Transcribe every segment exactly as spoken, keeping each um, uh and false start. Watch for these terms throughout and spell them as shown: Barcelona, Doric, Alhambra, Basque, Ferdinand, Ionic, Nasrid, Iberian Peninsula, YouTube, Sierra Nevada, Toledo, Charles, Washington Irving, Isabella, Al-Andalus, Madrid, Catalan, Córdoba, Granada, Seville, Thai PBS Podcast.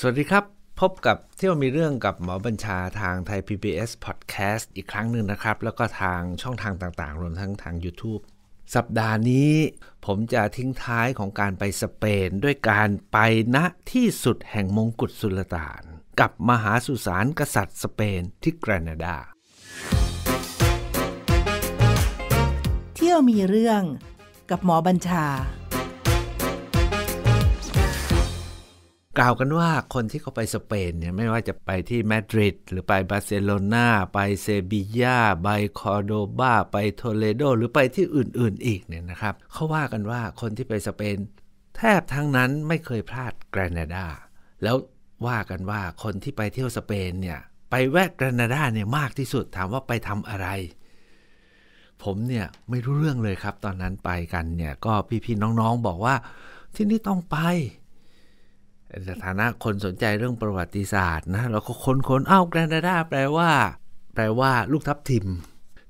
สวัสดีครับพบกับเที่ยวมีเรื่องกับหมอบัญชาทางไทย พี บี เอส Podcast อีกครั้งหนึ่งนะครับแล้วก็ทางช่องทางต่างๆรวมทั้งทาง YouTube สัปดาห์นี้ผมจะทิ้งท้ายของการไปสเปนด้วยการไปณที่สุดแห่งมงกุฎสุลต่านกับมหาสุสานกษัตริย์สเปนที่แกรนาดาเที่ยวมีเรื่องกับหมอบัญชากล่าวกันว่าคนที่เขาไปสเปนเนี่ยไม่ว่าจะไปที่มาดริดหรือไปบาร์เซโลนาไปเซบีย่าไปคอร์โดบาไปโทเลโดหรือไปที่อื่นๆอีกเนี่ยนะครับเขาว่ากันว่าคนที่ไปสเปนแทบทั้งนั้นไม่เคยพลาดแกรนาดาแล้วว่ากันว่าคนที่ไปเที่ยวสเปนเนี่ยไปแวะแกรนาดาเนี่ยมากที่สุดถามว่าไปทำอะไรผมเนี่ยไม่รู้เรื่องเลยครับตอนนั้นไปกันเนี่ยก็พี่ๆน้องๆบอกว่าที่นี่ต้องไปในฐานะคนสนใจเรื่องประวัติศาสตร์นะเราก็ค้นๆอ้าวแกรนาดาแปลว่าแปลว่าลูกทับทิม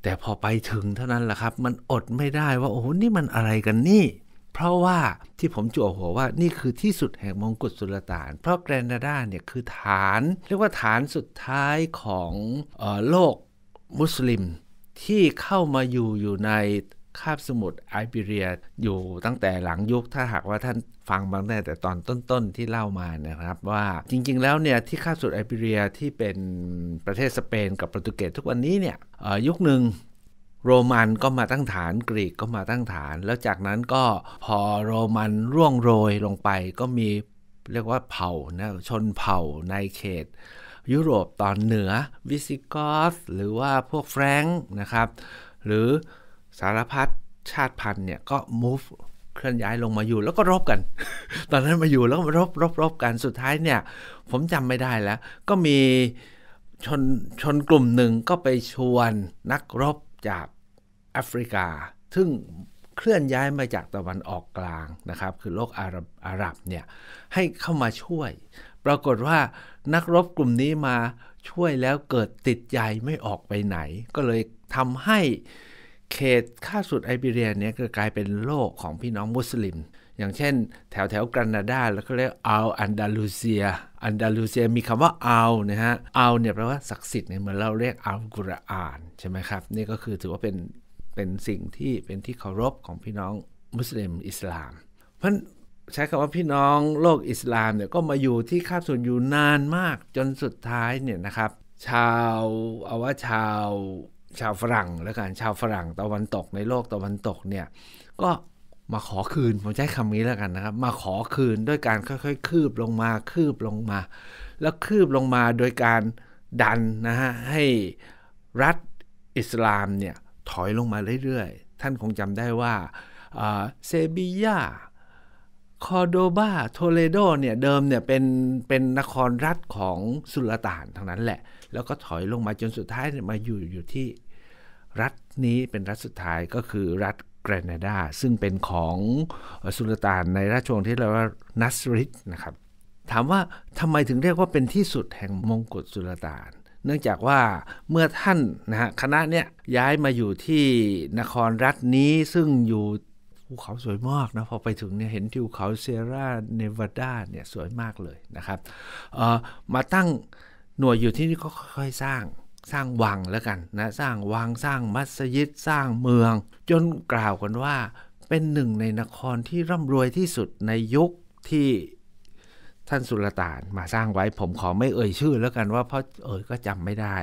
แต่พอไปถึงเท่านั้นแหละครับมันอดไม่ได้ว่าโอ้โหนี่มันอะไรกันนี่เพราะว่าที่ผมจั่วหัวว่านี่คือที่สุดแห่งมงกุฎสุลต่านเพราะแกรนาดาเนี่ยคือฐานเรียกว่าฐานสุดท้ายของเอ่อโลกมุสลิมที่เข้ามาอยู่อยู่ในคาบสมุทรไอเบเรียอยู่ตั้งแต่หลังยุคถ้าหากว่าท่านฟังบางแต่แต่ตอนต้นๆที่เล่ามานะครับว่าจริงๆแล้วเนี่ยที่คาบสมุทรไอเบเรียที่เป็นประเทศสเปนกับโปรตุเกสทุกวันนี้เนี่ยยุคหนึ่งโรมันก็มาตั้งฐานกรีกก็มาตั้งฐานแล้วจากนั้นก็พอโรมันร่วงโรยลงไปก็มีเรียกว่าเผ่านะชนเผ่าในเขตยุโรปตอนเหนือวิสิกอธหรือว่าพวกแฟรงค์นะครับหรือสารพัดชาติพันธุ์เนี่ยก็ move เคลื่อนย้ายลงมาอยู่แล้วก็รบกัน ตอนนั้นมาอยู่แล้วก็รบรบรบกันสุดท้ายเนี่ยผมจำไม่ได้แล้วก็มีชนชนกลุ่มหนึ่งก็ไปชวนนักรบจากแอฟริกาซึ่งเคลื่อนย้ายมาจากตะวันออกกลางนะครับคือโลกอาหรับอาหรับเนี่ยให้เข้ามาช่วยปรากฏว่านักรบกลุ่มนี้มาช่วยแล้วเกิดติดใจไม่ออกไปไหนก็เลยทำให้เขตคาบสมุทรไอเบเรียเนี่ยก็กลายเป็นโลกของพี่น้องมุสลิมอย่างเช่นแถวแถวแกรนาดาแล้วก็เรียกอัลอันดาลูเซียอันดาลูเซียมีคำว่าอัลนะฮะอัลเนี่ยแปลว่าศักดิ์สิทธิ์เนี่ยเหมือนเราเรียกอัลกุรอานใช่ไหมครับนี่ก็คือถือว่าเป็นเป็นสิ่งที่เป็นที่เคารพของพี่น้องมุสลิมอิสลามเพราะใช้คำว่าพี่น้องโลกอิสลามเนี่ยก็มาอยู่ที่คาบสมุทรอยู่นานมากจนสุดท้ายเนี่ยนะครับชาวเอาว่าชาวชาวฝรั่งแล้วกันชาวฝรั่งตะวันตกในโลกตะวันตกเนี่ยก็มาขอคืนผมใช้คำนี้แล้วกันนะครับมาขอคืนด้วยการค่อยๆคืบลงมาคืบลงมาแล้วคืบลงมาโดยการดันนะฮะให้รัฐอิสลามเนี่ยถอยลงมาเรื่อยๆท่านคงจำได้ว่าเซบียาคอร์โดบาโทเลโดเนี่ยเดิมเนี่ยเป็นเป็นนครรัฐของสุลต่านทั้งนั้นแหละแล้วก็ถอยลงมาจนสุดท้ายมาอยู่อยู่ที่รัฐนี้เป็นรัฐสุดท้ายก็คือรัฐแกรนาดาซึ่งเป็นของสุลต่านในราชวงศ์ที่เรียกว่านัสริดนะครับถามว่าทำไมถึงเรียกว่าเป็นที่สุดแห่งมงกุฎสุลต่านเนื่องจากว่าเมื่อท่านนะฮะคณะเนี่ยย้ายมาอยู่ที่นครรัฐนี้ซึ่งอยู่ภูเขาสวยมากนะพอไปถึงเนี่ยเห็นทิวเขาเซราเนวาดาเนี่ยสวยมากเลยนะครับมาตั้งหน่วยอยู่ที่นี่ก็ค่อยๆสร้างสร้างวังแล้วกันนะสร้างวังสร้างมัสยิดสร้างเมืองจนกล่าวกันว่าเป็นหนึ่งในนครที่ร่ำรวยที่สุดในยุคที่ท่านสุลต่านมาสร้างไว้ผมขอไม่เอ่ยชื่อแล้วกันว่าเพราะเอ่ยก็จำไม่ได้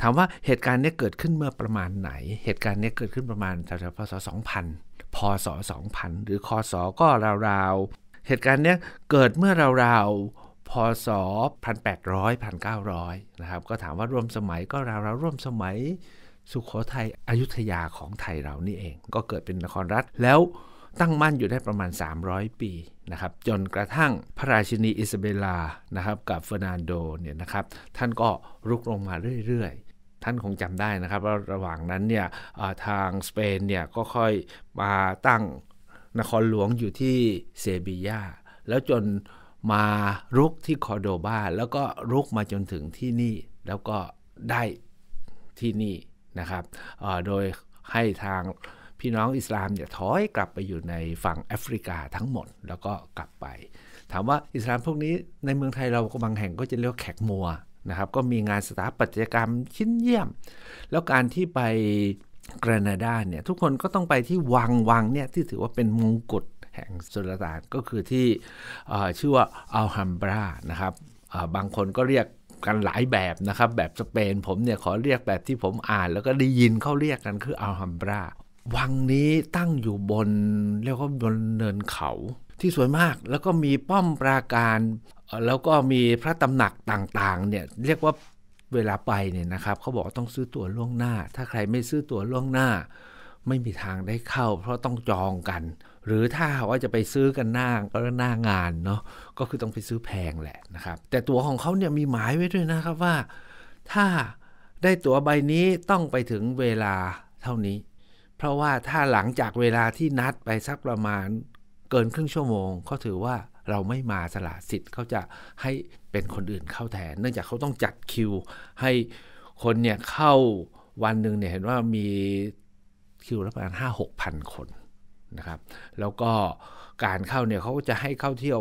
ถามว่าเหตุการณ์นี้เกิดขึ้นเมื่อประมาณไหนเหตุการณ์นี้เกิดขึ้นประมาณแถวๆพ.ศ. สองพัน พ.ศ. สองพันหรือค.ศ.ก็ราวๆเหตุการณ์นี้เกิดเมื่อราวๆพ.ศ. หนึ่งพันแปดร้อย หนึ่งพันเก้าร้อยนะครับก็ถามว่าร่วมสมัยก็ราวๆร่วมสมัยสุโขทัยอยุธยาของไทยเรานี่เองก็เกิดเป็นนครรัฐแล้วตั้งมั่นอยู่ได้ประมาณสามร้อยปีนะครับจนกระทั่งพระราชินีอิซาเบลานะครับกับเฟอร์นันโดเนี่ยนะครับท่านก็รุกรานมาเรื่อยๆท่านคงจำได้นะครับว่าระหว่างนั้นเนี่ยทางสเปนเนี่ยก็ค่อยมาตั้งนครหลวงอยู่ที่เซบียาแล้วจนมารุกที่คอร์โดบาแล้วก็รุกมาจนถึงที่นี่แล้วก็ได้ที่นี่นะครับโดยให้ทางพี่น้องอิสลามเนี่ยถอยกลับไปอยู่ในฝั่งแอฟริกาทั้งหมดแล้วก็กลับไป ถามว่าอิสลามพวกนี้ในเมืองไทยเราบางแห่งก็จะเรียกว่าแขกมัวนะครับก็มีงานสถาปัตยกรรมชิ้นเยี่ยมแล้วการที่ไปแคนาดาเนี่ยทุกคนก็ต้องไปที่วังวังเนี่ยที่ถือว่าเป็นมงกุฎแห่งสุลต่านก็คือที่ชื่อว่าอัลฮัมบรานะครับบางคนก็เรียกกันหลายแบบนะครับแบบสเปนผมเนี่ยขอเรียกแบบที่ผมอ่านแล้วก็ได้ยินเขาเรียกกันคืออัลฮัมบราวังนี้ตั้งอยู่บนเรียกว่าบนเนินเขาที่สวยมากแล้วก็มีป้อมปราการแล้วก็มีพระตำหนักต่างๆเนี่ยเรียกว่าเวลาไปเนี่ยนะครับเขาบอกต้องซื้อตั๋วล่วงหน้าถ้าใครไม่ซื้อตั๋วล่วงหน้าไม่มีทางได้เข้าเพราะต้องจองกันหรือถ้าว่าจะไปซื้อกันหน้าก็หน้างานเนาะก็คือต้องไปซื้อแพงแหละนะครับแต่ตั๋วของเขาเนี่ยมีหมายไว้ด้วยนะครับว่าถ้าได้ตั๋วใบนี้ต้องไปถึงเวลาเท่านี้เพราะว่าถ้าหลังจากเวลาที่นัดไปสักประมาณเกินครึ่งชั่วโมงเขาถือว่าเราไม่มาสละสิทธิ์เขาจะให้เป็นคนอื่นเข้าแทนเนื่องจากเขาต้องจัดคิวให้คนเนี่ยเข้าวันหนึ่งเนี่ยเห็นว่ามีคิวประมาณ ห้าหกพัน คนนะครับแล้วก็การเข้าเนี่ยเขาก็จะให้เข้าเที่ยว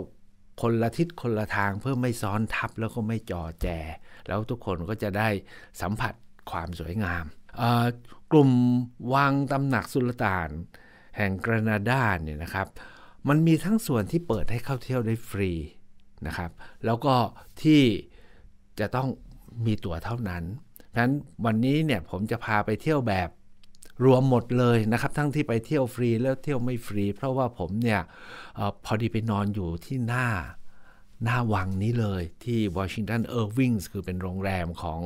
คนละทิศคนละทางเพื่อไม่ซ้อนทับแล้วก็ไม่จอแจแล้วทุกคนก็จะได้สัมผัสความสวยงามกลุ่มวังตำหนักสุลต่านแห่งแคนาดาเนี่ยนะครับมันมีทั้งส่วนที่เปิดให้เข้าเที่ยวได้ฟรีนะครับแล้วก็ที่จะต้องมีตั๋วเท่านั้นเพราะฉะนั้นวันนี้เนี่ยผมจะพาไปเที่ยวแบบรวมหมดเลยนะครับทั้งที่ไปเที่ยวฟรีแล้วเที่ยวไม่ฟรีเพราะว่าผมเนี่ยออพอดีไปนอนอยู่ที่หน้าหน้าวังนี้เลยที่วอชิงตันเอิร์วิงคือเป็นโรงแรมของ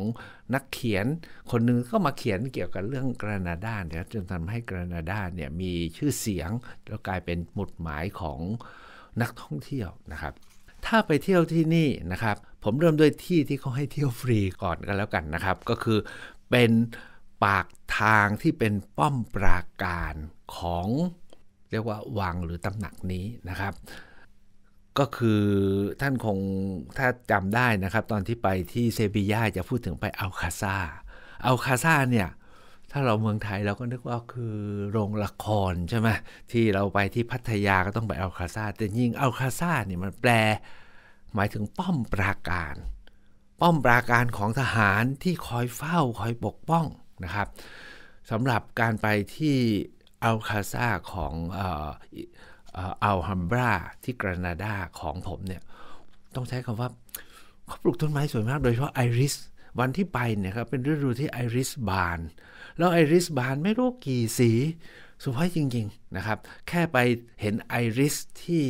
นักเขียนคนหนึ่งก็มาเขียนเกี่ยวกับเรื่องแคนาดาเนี่ยจนทำให้แคนาดาเนี่ยมีชื่อเสียงแล้วกลายเป็นหมุดหมายของนักท่องเที่ยวนะครับถ้าไปเที่ยวที่นี่นะครับผมเริ่มด้วยที่ที่เขาให้เที่ยวฟรีก่อนกันแล้วกันนะครับก็คือเป็นปากทางที่เป็นป้อมปราการของเรียกว่าวังหรือตำหนักนี้นะครับก็คือท่านคงถ้าจำได้นะครับตอนที่ไปที่เซบียาจะพูดถึงไปอัลคาซาอัลคาซาเนี่ยถ้าเราเมืองไทยเราก็นึกว่าคือโรงละครใช่ไหมที่เราไปที่พัทยาก็ต้องไปอัลคาซาแต่ยิ่งอัลคาซาเนี่ยมันแปลหมายถึงป้อมปราการป้อมปราการของทหารที่คอยเฝ้าคอยปกป้องนะครับสำหรับการไปที่อัลคาซาของอัลฮัมบราที่แคนาดาของผมเนี่ยต้องใช้คำว่าเขาปลูกต้นไม้สวยมากโดยเฉพาะไอริสวันที่ไปเนี่ยครับเป็นฤดูที่ไอริสบานแล้วไอริสบานไม่รู้กี่สีสวยจริงๆนะครับแค่ไปเห็นไอริสที่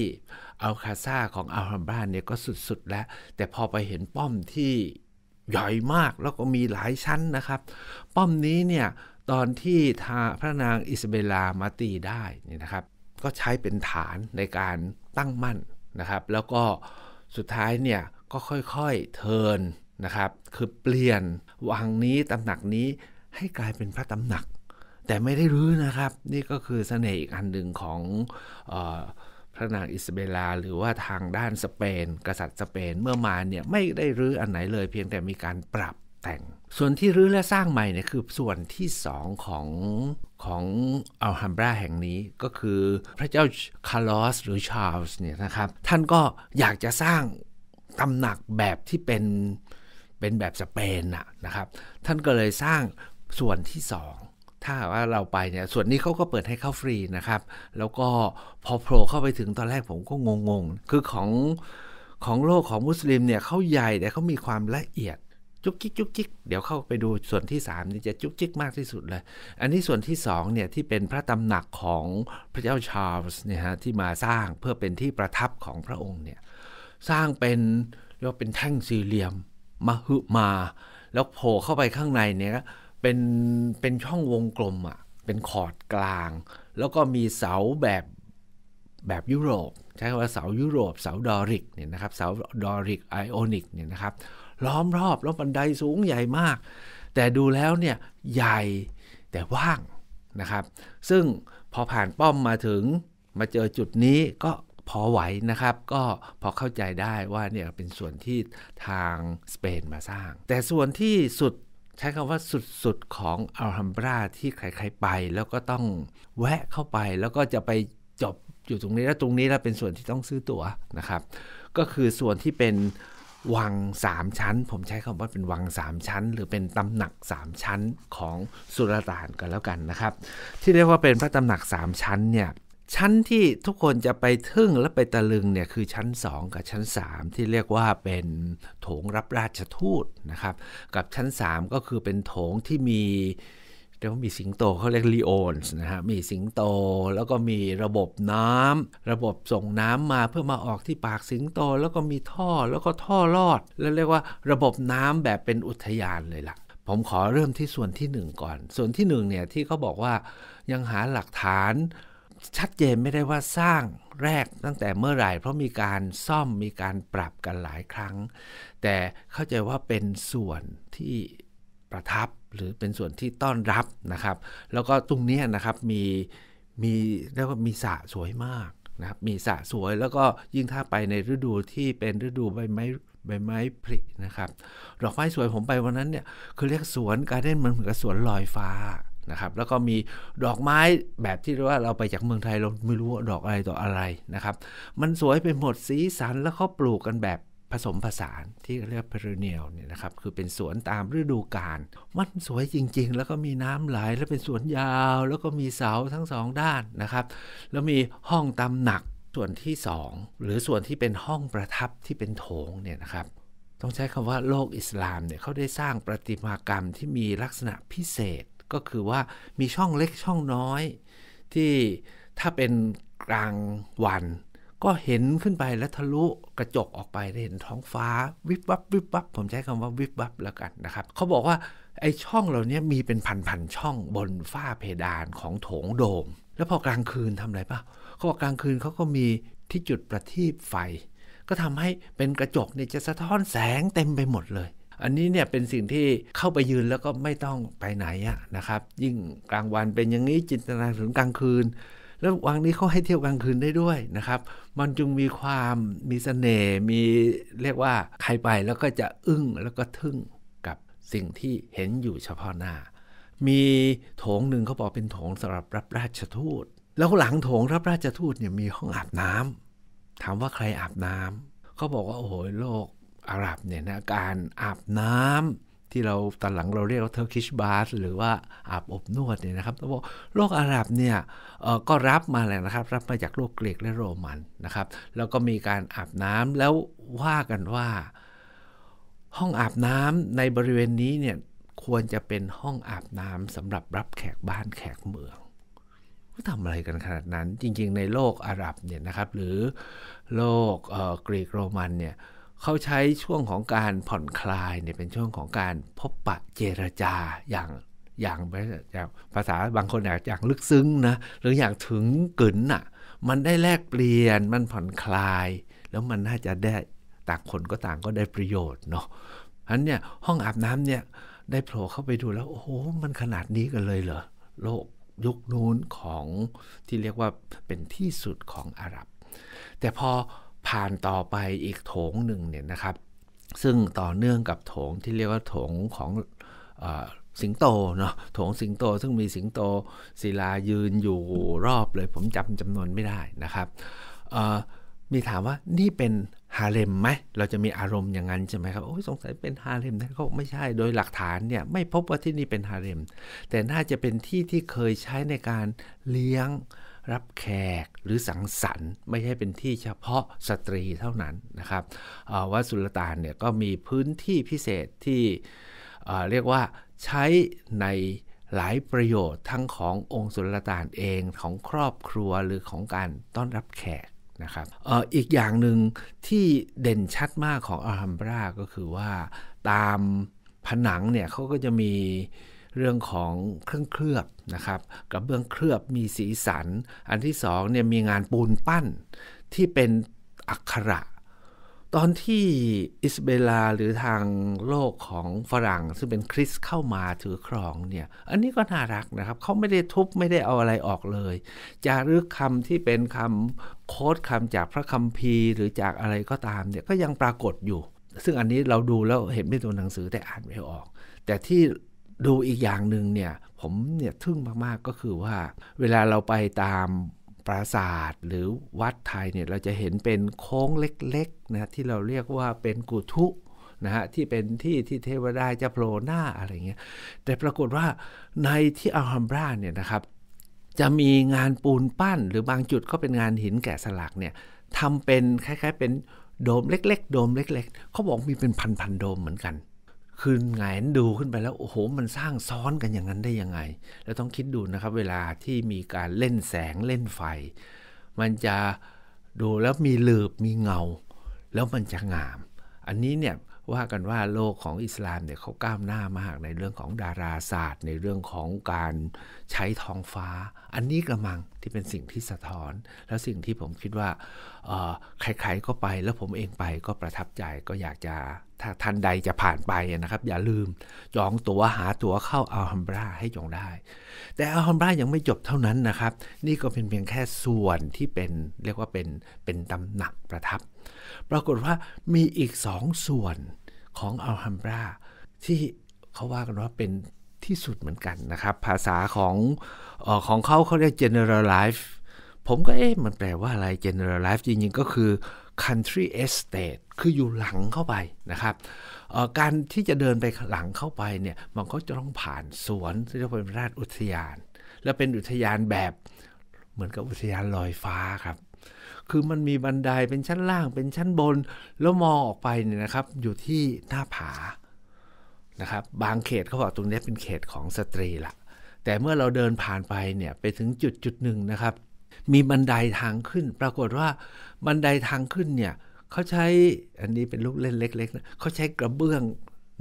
อัลคาซาของอัลฮัมบราเนี่ยก็สุดๆแล้วแต่พอไปเห็นป้อมที่ใหญ่มากแล้วก็มีหลายชั้นนะครับป้อมนี้เนี่ยตอนที่พระนางอิซาเบลามาตีได้นี่นะครับก็ใช้เป็นฐานในการตั้งมั่นนะครับแล้วก็สุดท้ายเนี่ยก็ค่อยๆเทิร์นนะครับคือเปลี่ยนวังนี้ตำหนักนี้ให้กลายเป็นพระตำหนักแต่ไม่ได้รื้อนะครับนี่ก็คือเสน่ห์อีกอันหนึ่งของเอ่อพระนางอิซาเบลาหรือว่าทางด้านสเปนกษัตริย์สเปนเมื่อมาเนี่ยไม่ได้รื้ออันไหนเลยเพียงแต่มีการปรับแต่งส่วนที่รื้อและสร้างใหม่เนี่ยคือส่วนที่สองของของอัลฮัมบราแห่งนี้ก็คือพระเจ้าคาร์ลอสหรือชาร์ลส์เนี่ยนะครับท่านก็อยากจะสร้างตำหนักแบบที่เป็นเป็นแบบสเปนน่ะนะครับท่านก็เลยสร้างส่วนที่สองถ้าว่าเราไปเนี่ยส่วนนี้เขาก็เปิดให้เข้าฟรีนะครับแล้วก็พอโผล่เข้าไปถึงตอนแรกผมก็งงๆคือของของโลกของมุสลิมเนี่ยเขาใหญ่แต่เขามีความละเอียดจุกจิกจุกจิกเดี๋ยวเข้าไปดูส่วนที่สามนี่จะจุกจิกมากที่สุดเลยอันนี้ส่วนที่สองเนี่ยที่เป็นพระตำหนักของพระเจ้าชาร์ลส์เนี่ยฮะที่มาสร้างเพื่อเป็นที่ประทับของพระองค์เนี่ยสร้างเป็นเรียกเป็นแท่งสี่เหลี่ยมมหึมาแล้วโผล่เข้าไปข้างในเนี่ยเป็นเป็นช่องวงกลมอ่ะเป็นขอดกลางแล้วก็มีเสาแบบแบบยุโรปใช้คำว่าเสายุโรปเสาดอริกเนี่ยนะครับเสาดอริกไอออนิกเนี่ยนะครับล้อมรอบแล้วบันไดสูงใหญ่มากแต่ดูแล้วเนี่ยใหญ่แต่ว่างนะครับซึ่งพอผ่านป้อมมาถึงมาเจอจุดนี้ก็พอไหวนะครับก็พอเข้าใจได้ว่าเนี่ยเป็นส่วนที่ทางสเปนมาสร้างแต่ส่วนที่สุดใช้คำว่าสุดๆของอัลฮัมบราที่ใครๆไปแล้วก็ต้องแวะเข้าไปแล้วก็จะไปจบอยู่ตรงนี้แล้วตรงนี้แล้วเป็นส่วนที่ต้องซื้อตั๋วนะครับ ก็คือส่วนที่เป็นวังสามชั้นผมใช้คำว่าเป็นวังสามชั้นหรือเป็นตำหนักสามชั้นของสุลต่านกันแล้วกันนะครับที่เรียกว่าเป็นพระตำหนักสามชั้นเนี่ยชั้นที่ทุกคนจะไปทึ่งและไปตะลึงเนี่ยคือชั้นสองกับชั้นสามที่เรียกว่าเป็นโถงรับราชทูตนะครับกับชั้นสามก็คือเป็นโถงที่มีเรียกว่ามีสิงโตเขาเรียกลีโอนส์นะฮะมีสิงโตแล้วก็มีระบบน้ำระบบส่งน้ำมาเพื่อมาออกที่ปากสิงโตแล้วก็มีท่อแล้วก็ท่อลอดแล้วเรียกว่าระบบน้ำแบบเป็นอุทยานเลยล่ะผมขอเริ่มที่ส่วนที่หนึ่งก่อนส่วนที่หนึ่งเนี่ยที่เขาบอกว่ายังหาหลักฐานชัดเจนไม่ได้ว่าสร้างแรกตั้งแต่เมื่อไหร่เพราะมีการซ่อมมีการปรับกันหลายครั้งแต่เข้าใจว่าเป็นส่วนที่ประทับหรือเป็นส่วนที่ต้อนรับนะครับแล้วก็ตรงนี้นะครับมีมีเรียกว่ามีสระสวยมากนะครับมีสระสวยแล้วก็ยิ่งถ้าไปในฤดูที่เป็นฤดูใบไม้ใบไม้ผลินะครับดอกไม้สวยผมไปวันนั้นเนี่ยคือเรียกสวนการ์เด้นมันเหมือนกับสวนลอยฟ้านะครับแล้วก็มีดอกไม้แบบที่เรียกว่าเราไปจากเมืองไทยเราไม่รู้ว่าดอกอะไรต่ออะไรนะครับมันสวยไปหมดสีสันแล้วเขาปลูกกันแบบผสมผสานที่เรียกเพรเนียลเนี่ยนะครับคือเป็นสวนตามฤดูกาลมันสวยจริงๆแล้วก็มีน้ำไหลแล้วเป็นสวนยาวแล้วก็มีเสาทั้งสองด้านนะครับแล้วมีห้องตำหนักส่วนที่สองหรือส่วนที่เป็นห้องประทับที่เป็นโถงเนี่ยนะครับต้องใช้คำว่าโลกอิสลามเนี่ยเขาได้สร้างประติมากรรมที่มีลักษณะพิเศษก็คือว่ามีช่องเล็กช่องน้อยที่ถ้าเป็นกลางวันก็เห็นขึ้นไปและทะลุกระจกออกไปได้เห็นท้องฟ้าวิบวับวิบวับผมใช้คำว่าวิบวับแล้วกันนะครับเขาบอกว่าไอ้ช่องเหล่านี้มีเป็นพันๆช่องบนฝ้าเพดานของโถงโดมแล้วพอกลางคืนทำอะไรป่ะเขาบอกกลางคืนเขาก็มีที่จุดประทีปไฟก็ทำให้เป็นกระจกเนี่ยจะสะท้อนแสงเต็มไปหมดเลยอันนี้เนี่ยเป็นสิ่งที่เข้าไปยืนแล้วก็ไม่ต้องไปไหนอะนะครับยิ่งกลางวันเป็นอย่างนี้จินตนาถึงกลางคืนแล้ววังนี้เขาให้เที่ยวกลางคืนได้ด้วยนะครับมันจึงมีความมีเสน่ห์มีเรียกว่าใครไปแล้วก็จะอึ้งแล้วก็ทึ่งกับสิ่งที่เห็นอยู่เฉพาะหน้ามีโถงหนึ่งเขาบอกเป็นโถงสำหรับรับราชทูตแล้วหลังโถงรับราชทูตเนี่ยมีห้องอาบน้ำถามว่าใครอาบน้ำเขาบอกว่าโอ้โหโลกอาหรับเนี่ยนะการอาบน้ำที่เราตอนหลังเราเรียกว่าเทอร์คิชบาธหรือว่าอาบอบนวดเนี่ยนะครับต้องบอกโลกอาหรับเนี่ยก็รับมาแหละนะครับรับมาจากโลกกรีกและโรมันนะครับแล้วก็มีการอาบน้ำแล้วว่ากันว่าห้องอาบน้ำในบริเวณนี้เนี่ยควรจะเป็นห้องอาบน้ำสำหรับรับแขกบ้านแขกเมืองก็ทำอะไรกันขนาดนั้นจริงๆในโลกอาหรับเนี่ยนะครับหรือโลกกรีกโรมันเนี่ยเขาใช้ช่วงของการผ่อนคลายเนี่ยเป็นช่วงของการพบปะเจรจาอย่างอย่างภาษาบางคนอย่างลึกซึ้งนะหรืออย่างถึงกึ๋นน่ะมันได้แลกเปลี่ยนมันผ่อนคลายแล้วมันน่าจะได้ต่างคนก็ต่างก็ได้ประโยชน์เนาะเพราะฉะนั้นเนี่ยห้องอาบน้ำเนี่ยได้โผล่เข้าไปดูแล้วโอ้โหมันขนาดนี้กันเลยเหรอโลกยุคนู้นของที่เรียกว่าเป็นที่สุดของอาหรับแต่พอผ่านต่อไปอีกโถงหนึ่งเนี่ยนะครับซึ่งต่อเนื่องกับโถงที่เรียกว่าโถงของเอ่อสิงโตเนาะโถงสิงโตซึ่งมีสิงโตศิลายืนอยู่รอบเลยผมจำจำนวนไม่ได้นะครับเอ่อมีถามว่านี่เป็นฮาเลมไหมเราจะมีอารมณ์อย่างนั้นใช่ไหมครับโอ้ยสงสัยเป็นฮาเลมนะเขาไม่ใช่โดยหลักฐานเนี่ยไม่พบว่าที่นี่เป็นฮาเลมแต่น่าจะเป็นที่ที่เคยใช้ในการเลี้ยงรับแขกหรือสังสรรค์ไม่ใช่เป็นที่เฉพาะสตรีเท่านั้นนะครับว่าสุลต่านเนี่ยก็มีพื้นที่พิเศษที่เรียกว่าใช้ในหลายประโยชน์ทั้งขององค์สุลต่านเองของครอบครัวหรือของการต้อนรับแขกนะครับ เอ่อ อีกอย่างหนึ่งที่เด่นชัดมากของอัลฮัมบราก็คือว่าตามผนังเนี่ยเขาก็จะมีเรื่องของเครื่องเคลือบนะครับกระเบื้องเคลือบมีสีสันอันที่สองเนี่ยมีงานปูนปั้นที่เป็นอักขระตอนที่อิสเบลาหรือทางโลกของฝรั่งซึ่งเป็นคริสเข้ามาถือครองเนี่ยอันนี้ก็น่ารักนะครับเขาไม่ได้ทุบไม่ได้เอาอะไรออกเลยจารึกคำที่เป็นคำโค้ดคำจากพระคัมภีร์หรือจากอะไรก็ตามเนี่ยก็ยังปรากฏอยู่ซึ่งอันนี้เราดูแล้วเห็นเป็นตัวหนังสือแต่อ่านไม่ออกแต่ที่ดูอีกอย่างหนึ่งเนี่ยผมเนี่ยทึ่งมากๆก็คือว่าเวลาเราไปตาม ปราสาทหรือวัดไทยเนี่ยเราจะเห็นเป็นโค้งเล็กๆนะที่เราเรียกว่าเป็นกุฏุนะฮะที่เป็นที่ที่เทวดาจะโผล่หน้าอะไรเงี้ยแต่ปรากฏว่าในที่อัลฮัมบราเนี่ยนะครับจะมีงานปูนปั้นหรือบางจุดก็เป็นงานหินแกะสลักเนี่ยทำเป็นคล้ายๆเป็นโดมเล็กๆโดมเล็กๆเขาบอกมีเป็นพันๆโดมเหมือนกันคือไงดูขึ้นไปแล้วโอ้โหมันสร้างซ้อนกันอย่างนั้นได้ยังไงแล้วต้องคิดดูนะครับเวลาที่มีการเล่นแสงเล่นไฟมันจะดูแล้วมีหลืบมีเงาแล้วมันจะงามอันนี้เนี่ยว่ากันว่าโลกของอิสลามเนี่ยเขาก้าวหน้ามากในเรื่องของดาราศาสตร์ในเรื่องของการใช้ท้องฟ้าอันนี้กระมังที่เป็นสิ่งที่สะท้อนแล้วสิ่งที่ผมคิดว่าใครๆก็ไปแล้วผมเองไปก็ประทับใจก็อยากจะถ้าท่านใดจะผ่านไปนะครับอย่าลืมจองตั๋วหาตั๋วเข้าอัลฮัมบราให้จองได้แต่อัลฮัมบรายังไม่จบเท่านั้นนะครับนี่ก็เป็นเพียงแค่ส่วนที่เป็นเรียกว่าเป็นเป็นตำหนักประทับปรากฏว่ามีอีกสองส่วนของอัลฮัมบราที่เขาว่ากันว่าเป็นที่สุดเหมือนกันนะครับภาษาของเอ่อของเขาเขาเรียก generalize ผมก็เอ๊ะมันแปลว่าอะไร generalize จริงๆก็คือ country estate คืออยู่หลังเข้าไปนะครับการที่จะเดินไปหลังเข้าไปเนี่ยมันก็จะต้องผ่านสวนที่เรียกว่าราชอุทยานและเป็นอุทยานแบบเหมือนกับอุทยานลอยฟ้าครับคือมันมีบันไดเป็นชั้นล่างเป็นชั้นบนแล้วมองออกไปเนี่ยนะครับอยู่ที่หน้าผานะครับบางเขตเขาบอกตรงนี้เป็นเขตของสตรีละแต่เมื่อเราเดินผ่านไปเนี่ยไปถึงจุดจุดหนึ่งนะครับมีบันไดทางขึ้นปรากฏว่าบันไดทางขึ้นเนี่ยเขาใช้อันนี้เป็นลูกเล่นเล็กๆนะเขาใช้กระเบื้อง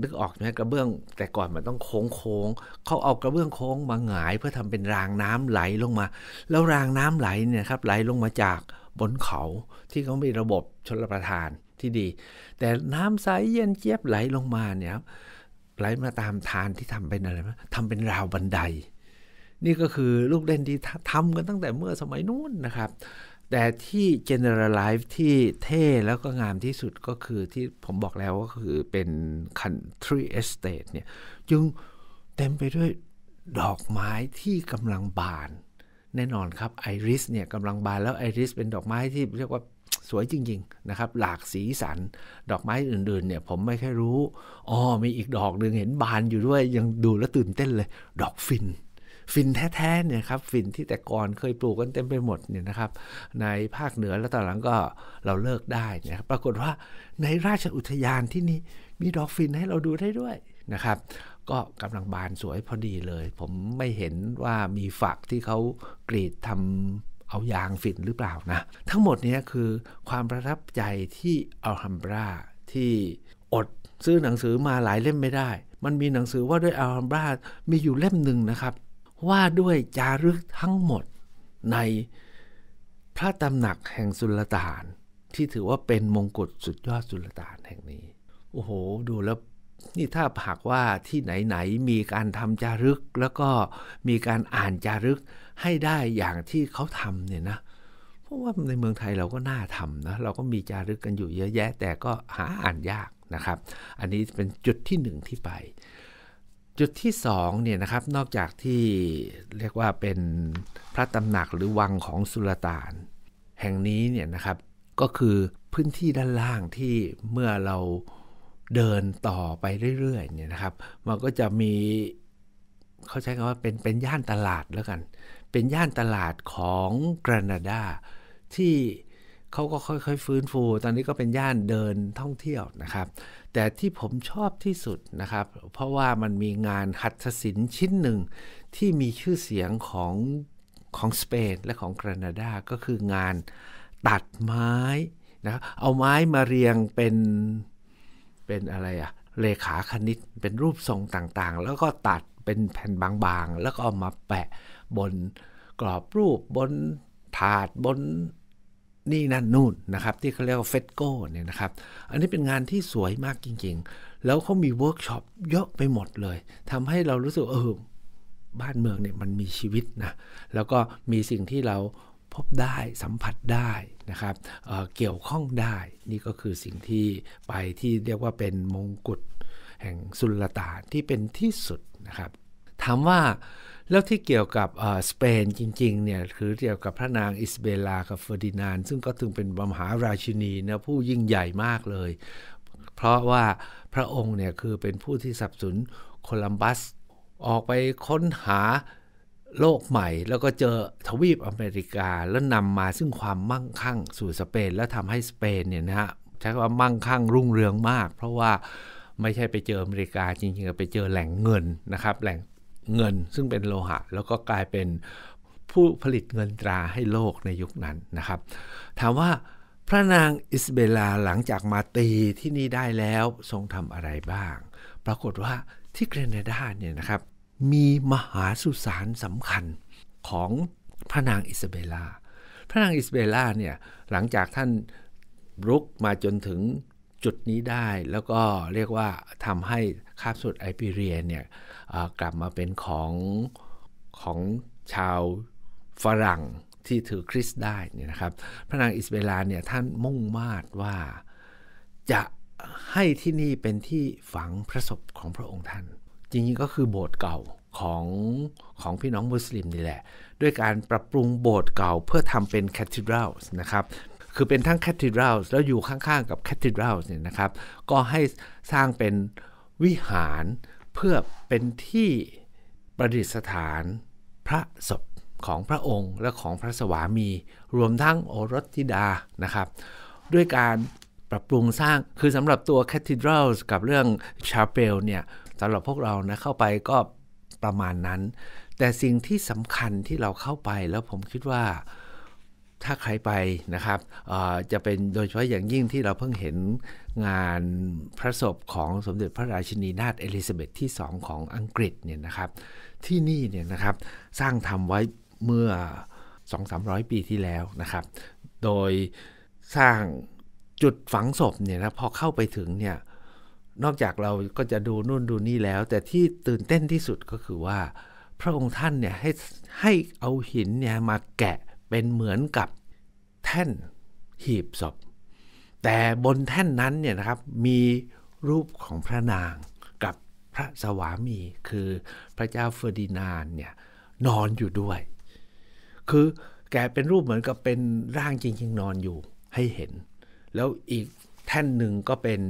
นึกออกไหมกระเบื้องแต่ก่อนมันต้องโค้งโค้งเขาเอากระเบื้องโค้งมาหงายเพื่อทำเป็นรางน้ำไหลลงมาแล้วรางน้ำไหลเนี่ยครับไหลลงมาจากบนเขาที่เขามีระบบชลประทานที่ดีแต่น้ำใสเย็นเจี๊ยบไหลลงมาเนี่ยไหลมาตามทานที่ทำเป็นอะไรนะทำเป็นราวบันไดนี่ก็คือลูกเล่นที่ทำกันตั้งแต่เมื่อสมัยนู้นนะครับแต่ที่ generalize ที่เท่แล้วก็งามที่สุดก็คือที่ผมบอกแล้วก็คือเป็น country estate เนี่ยจึงเต็มไปด้วยดอกไม้ที่กำลังบานแน่นอนครับไอริสเนี่ยกำลังบานแล้วไอริสเป็นดอกไม้ที่เรียกว่าสวยจริงๆนะครับหลากสีสันดอกไม้อื่นๆเนี่ยผมไม่ค่อยรู้อ๋อมีอีกดอกหนึ่งเห็นบานอยู่ด้วยยังดูแล้วตื่นเต้นเลยดอกฟินฟินแท้ๆเนี่ยครับฟินที่แต่ก่อนเคยปลูกกันเต็มไปหมดเนี่ยนะครับในภาคเหนือแล้วตอนหลังก็เราเลิกได้นะครับปรากฏว่าในราชอุทยานที่นี่มีดอกฟินให้เราดูได้ด้วยนะครับก็กำลังบานสวยพอดีเลยผมไม่เห็นว่ามีฝักที่เขากรีดทำเอายางฝิ่นหรือเปล่านะทั้งหมดนี้คือความประทับใจที่อัลฮัมบราที่อดซื้อหนังสือมาหลายเล่มไม่ได้มันมีหนังสือว่าด้วยอัลฮัมบรามีอยู่เล่มหนึ่งนะครับว่าด้วยจารึกทั้งหมดในพระตำหนักแห่งสุลต่านที่ถือว่าเป็นมงกุฎสุดยอดสุลต่านแห่งนี้โอ้โหดูแล้วนี่ถ้าหากว่าที่ไหนๆมีการทำจารึกแล้วก็มีการอ่านจารึกให้ได้อย่างที่เขาทำเนี่ยนะเพราะว่าในเมืองไทยเราก็น่าทำนะเราก็มีจารึกกันอยู่เยอะแยะแต่ก็หาอ่านยากนะครับอันนี้เป็นจุดที่หนึ่งที่ไปจุดที่สองเนี่ยนะครับนอกจากที่เรียกว่าเป็นพระตำหนักหรือวังของสุลต่านแห่งนี้เนี่ยนะครับก็คือพื้นที่ด้านล่างที่เมื่อเราเดินต่อไปเรื่อยๆเนี่ยนะครับมันก็จะมีเขาใช้คำว่าเป็นเป็นย่านตลาดแล้วกันเป็นย่านตลาดของแคนาดาที่เขาก็ค่อยๆฟื้นฟูตอนนี้ก็เป็นย่านเดินท่องเที่ยวนะครับแต่ที่ผมชอบที่สุดนะครับเพราะว่ามันมีงานหัตถศิลป์ชิ้นหนึ่งที่มีชื่อเสียงของของสเปนและของแคนาดาก็คืองานตัดไม้นะเอาไม้มาเรียงเป็นเป็นอะไรอะเลขาคณิตเป็นรูปทรงต่างๆแล้วก็ตัดเป็นแผ่นบางๆแล้วก็เอามาแปะบนกรอบรูปบนถาดบนนี่นั่นนู่นนะครับที่เขาเรียกว่าเฟสโก้เนี่ยนะครับอันนี้เป็นงานที่สวยมากจริงๆแล้วเขามีเวิร์กช็อปเยอะไปหมดเลยทำให้เรารู้สึกเออบ้านเมืองเนี่ยมันมีชีวิตนะแล้วก็มีสิ่งที่เราพบได้สัมผัสได้นะครับ เอ่อ เกี่ยวข้องได้นี่ก็คือสิ่งที่ไปที่เรียกว่าเป็นมงกุฎแห่งสุลต่านที่เป็นที่สุดนะครับ ถามว่าแล้วที่เกี่ยวกับสเปนจริงๆเนี่ยคือเกี่ยวกับพระนางอิซาเบลากับเฟอร์ดินานด์ซึ่งก็ถึงเป็นมหาราชินีนะผู้ยิ่งใหญ่มากเลยเพราะว่าพระองค์เนี่ยคือเป็นผู้ที่สนับสนุนโคลัมบัสออกไปค้นหาโลกใหม่แล้วก็เจอทวีปอเมริกาแล้วนำมาซึ่งความมั่งคั่งสู่สเปนแล้วทำให้สเปนเนี่ยนะฮะใช้คำว่ามั่งคั่งรุ่งเรืองมากเพราะว่าไม่ใช่ไปเจออเมริกาจริงๆไปเจอแหล่งเงินนะครับแหล่งเงินซึ่งเป็นโลหะแล้วก็กลายเป็นผู้ผลิตเงินตราให้โลกในยุคนั้นนะครับถามว่าพระนางอิซาเบลาหลังจากมาตีที่นี่ได้แล้วทรงทำอะไรบ้างปรากฏว่าที่เกรเนดาเนี่ยนะครับมีมหาสุสานสำคัญของพระนางอิซาเบลาพระนางอิซาเบลาเนี่ยหลังจากท่านรุกมาจนถึงจุดนี้ได้แล้วก็เรียกว่าทำให้คาบสมุทรไอเบเรียเนี่ยกลับมาเป็นของของชาวฝรั่งที่ถือคริสต์ได้นี่นะครับพระนางอิซาเบลาเนี่ยท่านมุ่งมาดว่าจะให้ที่นี่เป็นที่ฝังพระศพของพระองค์ท่านจริงๆก็คือโบสถ์เก่าของของพี่น้องมุสลิมนี่แหละด้วยการปรับปรุงโบสถ์เก่าเพื่อทำเป็นแคทดรัลนะครับคือเป็นทั้งแคทดรัลแล้วอยู่ข้างๆกับแคทดรัลเนี่ยนะครับก็ให้สร้างเป็นวิหารเพื่อเป็นที่ประดิษฐานพระศพของพระองค์และของพระสวามีรวมทั้งโอรสธิดานะครับด้วยการปรับปรุงสร้างคือสำหรับตัวแคทดรัลกับเรื่องชาเปลเนี่ยสำหรับพวกเรานะเข้าไปก็ประมาณนั้นแต่สิ่งที่สำคัญที่เราเข้าไปแล้วผมคิดว่าถ้าใครไปนะครับจะเป็นโดยเฉพาะอย่างยิ่งที่เราเพิ่งเห็นงานพระศพของสมเด็จพระราชินีนาถเอลิซาเบธที่สองของอังกฤษเนี่ยนะครับที่นี่เนี่ยนะครับสร้างทำไว้เมื่อ สองถึงสามร้อย ปีที่แล้วนะครับโดยสร้างจุดฝังศพเนี่ยนะพอเข้าไปถึงเนี่ยนอกจากเราก็จะดูนู่นดูนี่แล้วแต่ที่ตื่นเต้นที่สุดก็คือว่าพระองค์ท่านเนี่ยให้ให้เอาหินเนี่ยมาแกะเป็นเหมือนกับแท่นหีบศพแต่บนแท่นนั้นเนี่ยนะครับมีรูปของพระนางกับพระสวามีคือพระเจ้าเฟอร์ดินานด์เนี่ยนอนอยู่ด้วยคือแกะเป็นรูปเหมือนกับเป็นร่างจริงๆนอนอยู่ให้เห็นแล้วอีกแท่นหนึ่งก็เป็น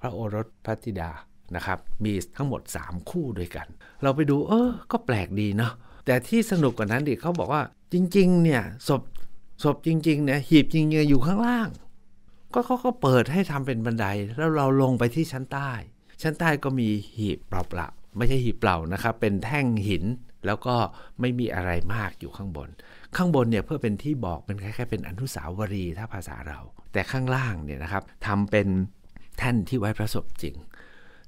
พระโอรสพระธิดานะครับมีทั้งหมดสามคู่ด้วยกันเราไปดูเออก็แปลกดีเนาะแต่ที่สนุกกว่านั้นดิเขาบอกว่าจริงๆเนี่ยศพศพจริงๆเนี่ยหีบจริงๆอยู่ข้างล่างก็เขาก็เปิดให้ทำเป็นบันไดแล้วเราลงไปที่ชั้นใต้ชั้นใต้ก็มีหีบเปล่าๆไม่ใช่หีบเปล่านะครับเป็นแท่งหินแล้วก็ไม่มีอะไรมากอยู่ข้างบนข้างบนเนี่ยเพื่อเป็นที่บอกเป็นแค่เป็นอนุสาวรีย์ถ้าภาษาเราแต่ข้างล่างเนี่ยนะครับทำเป็นแท่นที่ไว้พระศพจริง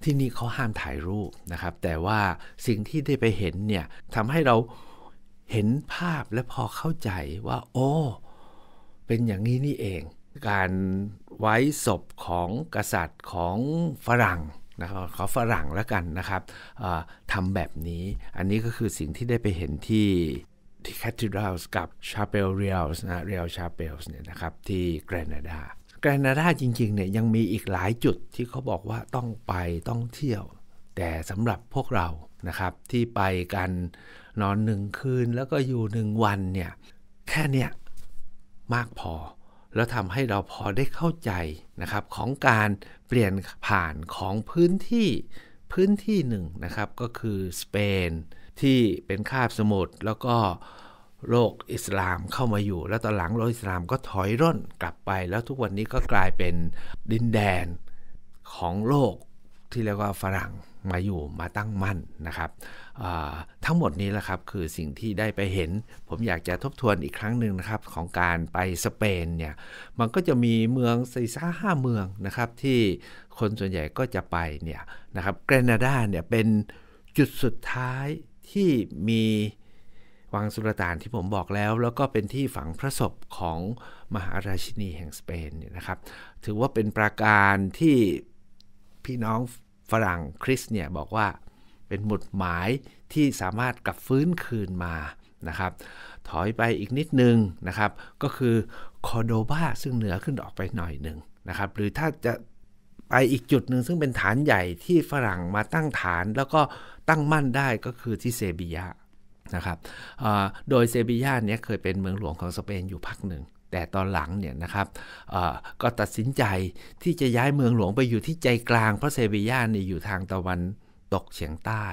ที่นี่เขาห้ามถ่ายรูปนะครับแต่ว่าสิ่งที่ได้ไปเห็นเนี่ยทำให้เราเห็นภาพและพอเข้าใจว่าโอ้เป็นอย่างนี้นี่เองการไว้ศพของกษัตริย์ของฝรั่งนะครับขอฝรั่งแล้วกันนะครับทำแบบนี้อันนี้ก็คือสิ่งที่ได้ไปเห็นที่ที่แคทดรัลกับชาเปลเรียลส์นะเรียลชาเปลส์เนี่ยนะครับที่แกรนาดาแกรนาดาจริงๆเนี่ยยังมีอีกหลายจุดที่เขาบอกว่าต้องไปต้องเที่ยวแต่สำหรับพวกเรานะครับที่ไปกันนอนหนึ่งคืนแล้วก็อยู่หนึ่งวันเนี่ยแค่เนี้ยมากพอแล้วทำให้เราพอได้เข้าใจนะครับของการเปลี่ยนผ่านของพื้นที่พื้นที่หนึ่งนะครับก็คือสเปนที่เป็นคาบสมุทรแล้วก็โลกอิสลามเข้ามาอยู่แล้วตอนหลังโลกอิสลามก็ถอยร่นกลับไปแล้วทุกวันนี้ก็กลายเป็นดินแดนของโลกที่เรียกว่าฝรั่งมาอยู่มาตั้งมั่นนะครับทั้งหมดนี้แหละครับคือสิ่งที่ได้ไปเห็นผมอยากจะทบทวนอีกครั้งหนึ่งนะครับของการไปสเปนเนี่ยมันก็จะมีเมืองสี่ห้าห้าเมืองนะครับที่คนส่วนใหญ่ก็จะไปเนี่ยนะครับแกรนาดาเนี่ยเป็นจุดสุดท้ายที่มีวังสุลต่านที่ผมบอกแล้วแล้วก็เป็นที่ฝังพระศพของมหาราชินีแห่งสเปนเนี่ยนะครับถือว่าเป็นปราการที่พี่น้องฝรั่งคริสเนี่ยบอกว่าเป็นหมุดหมายที่สามารถกลับฟื้นคืนมานะครับถอยไปอีกนิดนึงนะครับก็คือคอร์โดบาซึ่งเหนือขึ้นออกไปหน่อยหนึ่งนะครับหรือถ้าจะ ไปอีกจุดหนึ่งซึ่งเป็นฐานใหญ่ที่ฝรั่งมาตั้งฐานแล้วก็ตั้งมั่นได้ก็คือที่เซบียานะครับโดยเซบียาเนี่ยเคยเป็นเมืองหลวงของสเปนอยู่พักหนึ่งแต่ตอนหลังเนี่ยนะครับก็ตัดสินใจที่จะย้ายเมืองหลวงไปอยู่ที่ใจกลางเพราะเซบียาเนี่ยอยู่ทางตะวันตกเฉียงใต้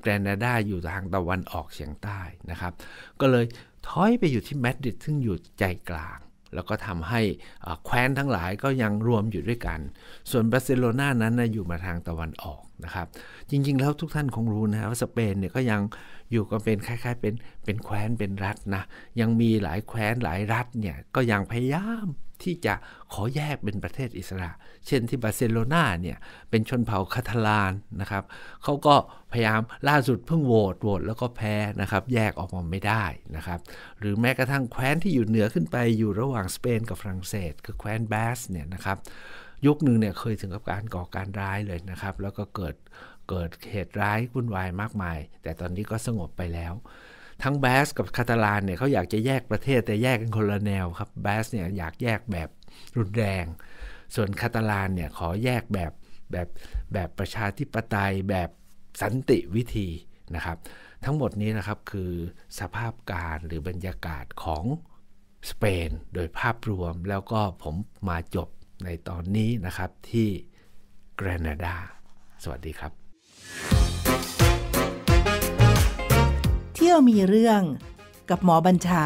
แกรนาดาอยู่ทางตะวันออกเฉียงใต้นะครับก็เลยถอยไปอยู่ที่มาดริดซึ่งอยู่ใจกลางแล้วก็ทำให้แคว้นทั้งหลายก็ยังรวมอยู่ด้วยกันส่วนบาร์เซโลนานั้นนะอยู่มาทางตะวันออกนะครับจริงๆแล้วทุกท่านคงรู้นะว่าสเปนเนี่ยก็ยังอยู่กันเป็นคล้ายๆเป็นเป็นแคว้นเป็นรัฐนะยังมีหลายแคว้นหลายรัฐเนี่ยก็ยังพยายามที่จะขอแยกเป็นประเทศอิสระเช่นที่บาร์เซโลนาเนี่ยเป็นชนเผ่าคาทาลานนะครับเขาก็พยายามล่าสุดเพิ่งโหวตโหวตแล้วก็แพ้นะครับแยกออกมาไม่ได้นะครับหรือแม้กระทั่งแคว้นที่อยู่เหนือขึ้นไปอยู่ระหว่างสเปนกับฝรั่งเศสคือแคว้นบาสเนี่ยนะครับยุคหนึ่งเนี่ยเคยถึงกับการก่อการร้ายเลยนะครับแล้วก็เกิดเกิดเหตุร้ายวุ่นวายมากมายแต่ตอนนี้ก็สงบไปแล้วทั้งบาสกับคาตาลันเนี่ยเขาอยากจะแยกประเทศแต่แยกกันคนละแนวครับบาสเนี่ยอยากแยกแบบรุนแรงส่วนคาตาลันเนี่ยขอแยกแบบแบบแบบประชาธิปไตยแบบสันติวิธีนะครับทั้งหมดนี้นะครับคือสภาพการหรือบรรยากาศของสเปนโดยภาพรวมแล้วก็ผมมาจบในตอนนี้นะครับที่แกรนาดาสวัสดีครับเที่ยวมีเรื่องกับหมอบัญชา